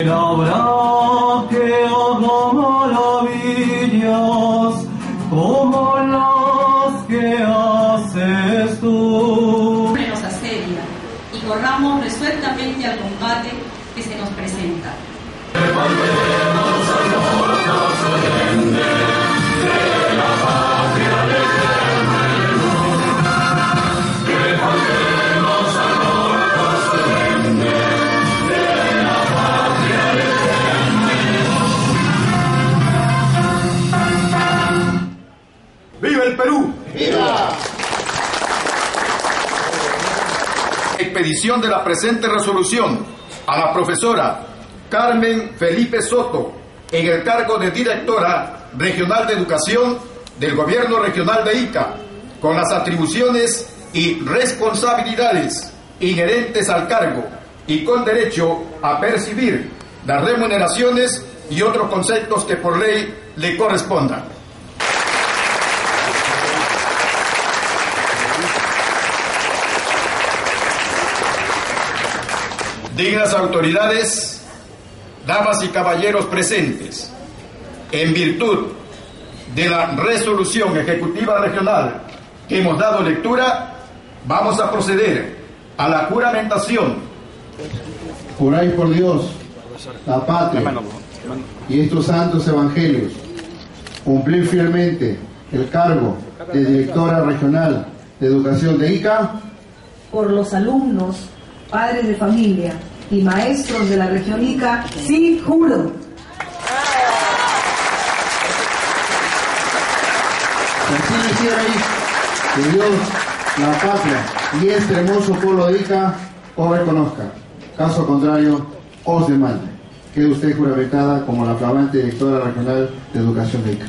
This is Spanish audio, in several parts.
Habrá que maravillas como las que haces tú. Nos asedia y corramos resueltamente al combate que se nos presenta. ¡Viva el Perú! ¡Viva! Expedición de la presente resolución a la profesora Carmen Felipe Soto en el cargo de Directora Regional de Educación del Gobierno Regional de Ica, con las atribuciones y responsabilidades inherentes al cargo y con derecho a percibir las remuneraciones y otros conceptos que por ley le correspondan. Dignas autoridades, damas y caballeros presentes, en virtud de la resolución ejecutiva regional que hemos dado lectura, vamos a proceder a la juramentación. Juráis por Dios, la patria y estos santos evangelios, cumplir fielmente el cargo de Directora Regional de Educación de Ica por los alumnos, padres de familia y maestros de la región Ica. Sí, juro. Así quisierais que Dios, la patria y este hermoso pueblo de Ica os reconozca. Caso contrario, os demande. Quede usted juramentada como la flamante Directora Regional de Educación de Ica.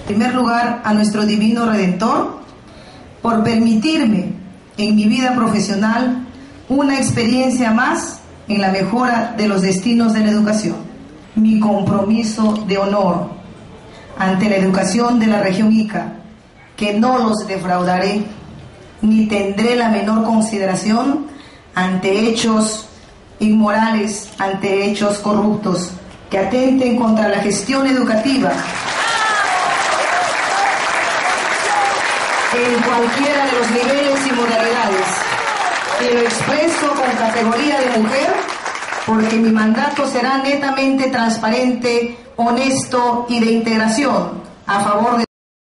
En primer lugar, a nuestro divino Redentor por permitirme en mi vida profesional una experiencia más en la mejora de los destinos de la educación. Mi compromiso de honor ante la educación de la región Ica, que no los defraudaré ni tendré la menor consideración ante hechos inmorales, ante hechos corruptos que atenten contra la gestión educativa en cualquiera de los niveles y modalidades. Y lo expreso con categoría de mujer, porque mi mandato será netamente transparente, honesto y de integración a favor de